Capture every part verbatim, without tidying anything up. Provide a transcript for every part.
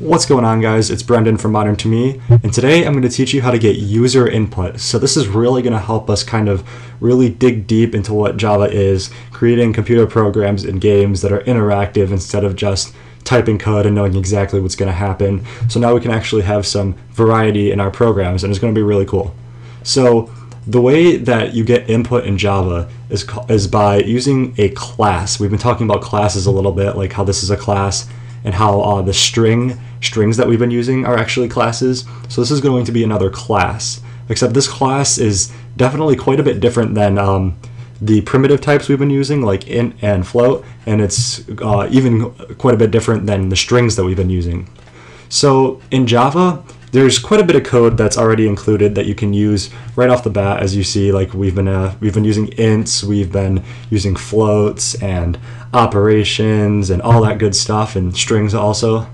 What's going on, guys? It's Brendan from Modern To Me, and today I'm going to teach you how to get user input. So this is really going to help us kind of really dig deep into what Java is, creating computer programs and games that are interactive instead of just typing code and knowing exactly what's going to happen. So now we can actually have some variety in our programs, and it's going to be really cool. So the way that you get input in Java is, is by using a class. We've been talking about classes a little bit, like how this is a class and how uh, the string strings that we've been using are actually classes. So this is going to be another class, except this class is definitely quite a bit different than um, the primitive types we've been using, like int and float, and it's uh, even quite a bit different than the strings that we've been using. So in Java, there's quite a bit of code that's already included that you can use right off the bat. As you see, like we've been uh, we've been using ints, we've been using floats and operations and all that good stuff, and strings also.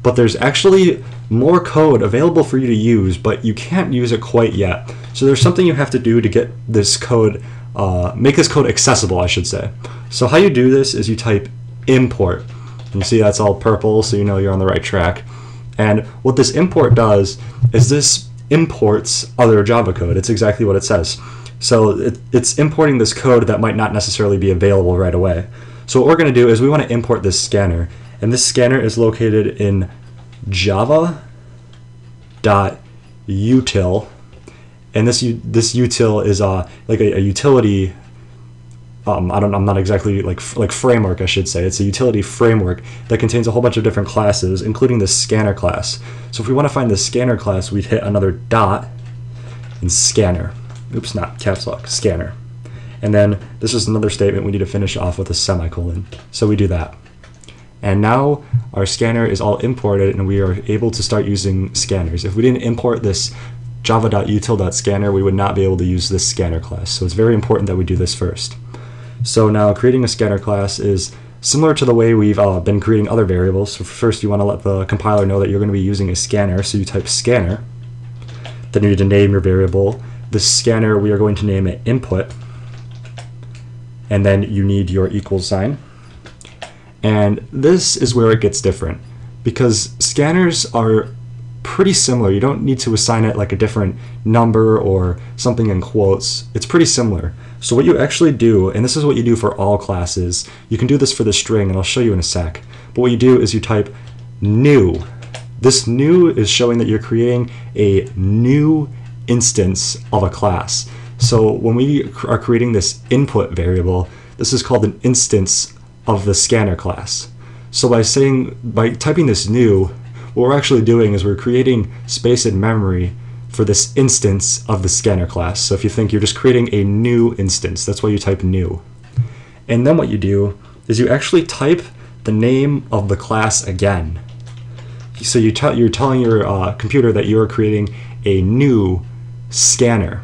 But there's actually more code available for you to use, but you can't use it quite yet. So there's something you have to do to get this code, uh, make this code accessible, I should say. So how you do this is you type import. And you see that's all purple, so you know you're on the right track. And what this import does is this imports other Java code. It's exactly what it says. So it, it's importing this code that might not necessarily be available right away. So what we're going to do is we want to import this scanner. And this scanner is located in java.util. And this, this util is uh, like a, a utility. Um, I don't, I'm not exactly like like framework, I should say. It's a utility framework that contains a whole bunch of different classes, including the scanner class. So if we want to find the scanner class, we'd hit another dot and scanner. Oops, not caps lock, scanner. And then this is another statement we need to finish off with a semicolon. So we do that. And now our scanner is all imported, and we are able to start using scanners. If we didn't import this java.util.scanner, we would not be able to use this scanner class. So it's very important that we do this first. So now creating a scanner class is similar to the way we've uh, been creating other variables. So first you want to let the compiler know that you're going to be using a scanner. So you type scanner, then you need to name your variable. The scanner, we are going to name it input, and then you need your equal sign. And this is where it gets different, because scanners are pretty similar. You don't need to assign it like a different number or something in quotes. It's pretty similar. So what you actually do, and this is what you do for all classes, you can do this for the string, and I'll show you in a sec, but what you do is you type new. This new is showing that you're creating a new instance of a class. So when we are creating this input variable, this is called an instance of the scanner class. So by saying, by typing this new, what we're actually doing is we're creating space in memory for this instance of the scanner class. So if you think, you're just creating a new instance, that's why you type new. And then what you do is you actually type the name of the class again. So you tell you're telling your uh, computer that you're creating a new scanner.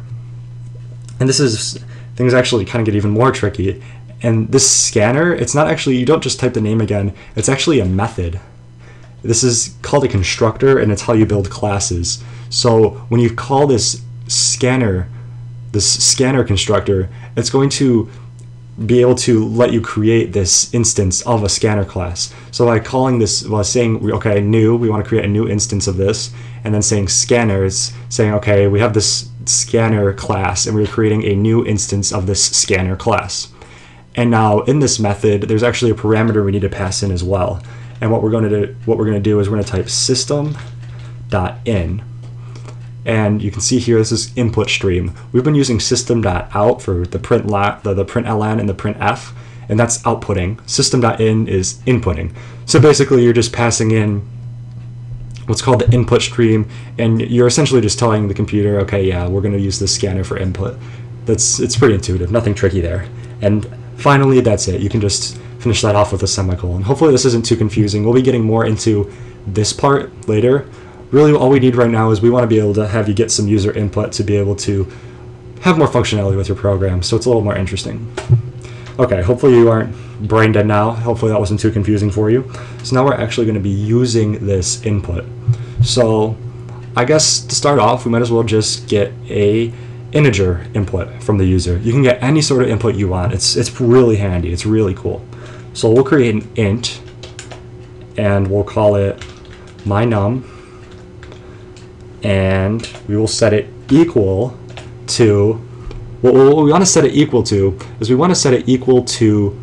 And this is, things actually kind of get even more tricky. And this scanner, it's not actually, you don't just type the name again, it's actually a method. This is called a constructor, and it's how you build classes. So when you call this scanner, this scanner constructor, it's going to be able to let you create this instance of a scanner class. So by calling this, by well, saying, okay, new, we want to create a new instance of this, and then saying scanner, it's saying, okay, we have this scanner class, and we're creating a new instance of this scanner class. And now in this method, there's actually a parameter we need to pass in as well. And what we're going to do, what we're going to do is we're going to type system.in. And you can see here, this is input stream. We've been using system.out for the print la the, the println and the printf, and that's outputting. System.in is inputting. So basically, you're just passing in what's called the input stream, and you're essentially just telling the computer, okay, yeah, we're going to use this scanner for input. That's it's pretty intuitive, nothing tricky there. And finally, that's it. You can just finish that off with a semicolon. Hopefully this isn't too confusing. We'll be getting more into this part later. Really, all we need right now is we want to be able to have you get some user input to be able to have more functionality with your program, so it's a little more interesting. Okay, hopefully you aren't brain dead now. Hopefully that wasn't too confusing for you. So now we're actually going to be using this input. So I guess to start off, we might as well just get a integer input from the user. You can get any sort of input you want. It's, it's really handy. It's really cool. So we'll create an int, and we'll call it my num, and we will set it equal to, what we want to set it equal to is we want to set it equal to,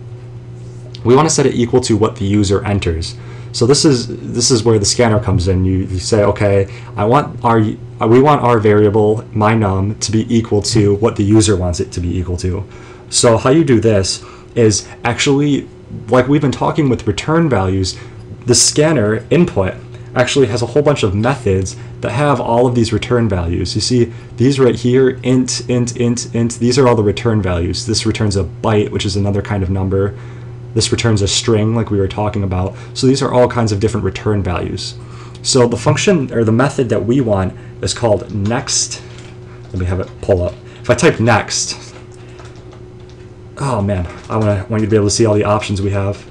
we want to set it equal to what the user enters. So this is this is where the scanner comes in. You, you say, okay, I want our we want our variable my num to be equal to what the user wants it to be equal to. So how you do this is actually, like we've been talking with return values, the scanner input actually has a whole bunch of methods that have all of these return values. You see these right here, int, int, int, int, these are all the return values. This returns a byte, which is another kind of number. This returns a string like we were talking about. So these are all kinds of different return values. So the function or the method that we want is called next. Let me have it pull up. If I type next, oh man, I want to want you to be able to see all the options we have.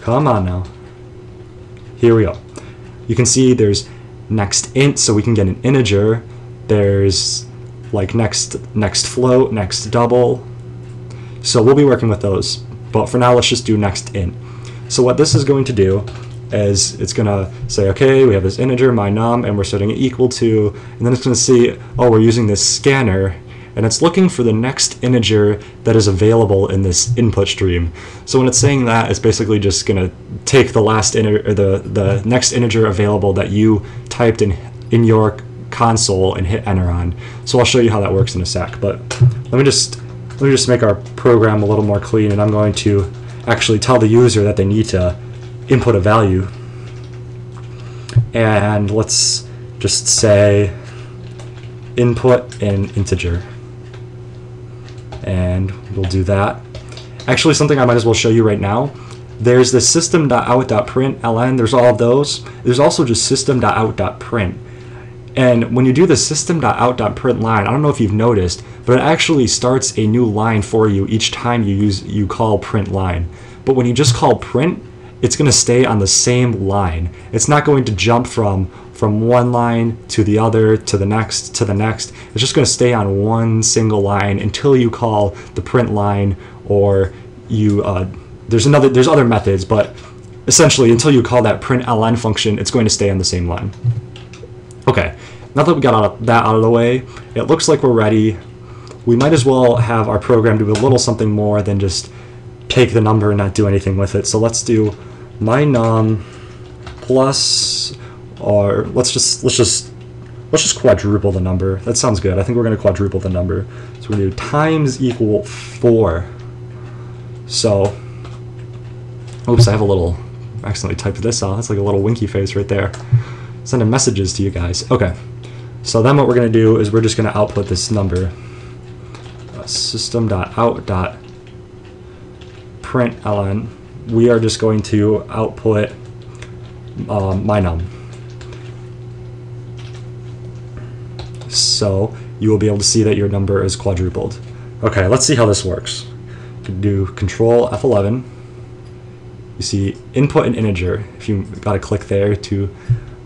Come on now. Here we go. You can see there's next int, so we can get an integer. There's like next next float, next double. So we'll be working with those. But for now, let's just do next int. So what this is going to do is it's going to say, okay, we have this integer, my num, and we're setting it equal to, and then it's going to see, oh, we're using this scanner, and it's looking for the next integer that is available in this input stream. So when it's saying that, it's basically just going to take the last integer, or the, the next integer available that you typed in, in your console and hit enter on. So I'll show you how that works in a sec, but let me just... Let me just make our program a little more clean, and I'm going to actually tell the user that they need to input a value. And let's just say input an integer. And we'll do that. Actually, something I might as well show you right now. There's the system dot out dot print L N, there's all of those. There's also just system dot out dot print. And when you do the system dot out dot print line, I don't know if you've noticed, but it actually starts a new line for you each time you use you call print line. But when you just call print, it's going to stay on the same line. It's not going to jump from from one line to the other, to the next, to the next. It's just going to stay on one single line until you call the print line, or you uh, there's another there's other methods, but essentially until you call that print L N function, it's going to stay on the same line. Okay, now that we got that out of the way, it looks like we're ready. We might as well have our program do a little something more than just take the number and not do anything with it. So let's do my num plus, or let's just let's just let's just quadruple the number. That sounds good. I think we're going to quadruple the number. So we're going to do times equal four. So, oops, I have a little I accidentally typed this out. That's like a little winky face right there. Sending messages to you guys. Okay, so then what we're going to do is we're just going to output this number. Uh, System dot out dot print L N. We are just going to output um, my num. So you will be able to see that your number is quadrupled. Okay, let's see how this works. You can do control F eleven. You see input an integer. If you got to click there to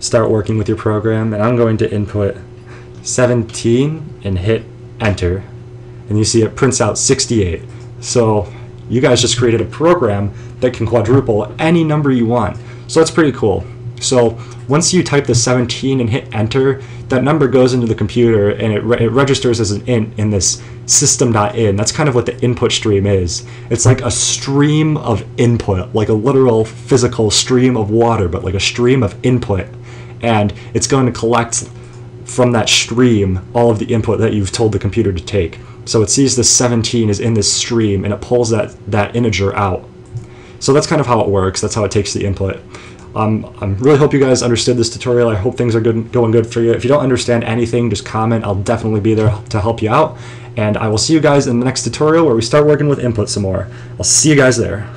start working with your program, and I'm going to input seventeen and hit enter, and you see it prints out sixty-eight. So you guys just created a program that can quadruple any number you want. So that's pretty cool. So once you type the seventeen and hit enter, that number goes into the computer and it, re it registers as an int in this system dot in. That's kind of what the input stream is. It's like a stream of input, like a literal physical stream of water, but like a stream of input. And it's going to collect from that stream all of the input that you've told the computer to take. So it sees the seventeen is in this stream and it pulls that, that integer out. So that's kind of how it works. That's how it takes the input. Um, I really hope you guys understood this tutorial. I hope things are good, going good for you. If you don't understand anything, just comment. I'll definitely be there to help you out. And I will see you guys in the next tutorial where we start working with input some more. I'll see you guys there.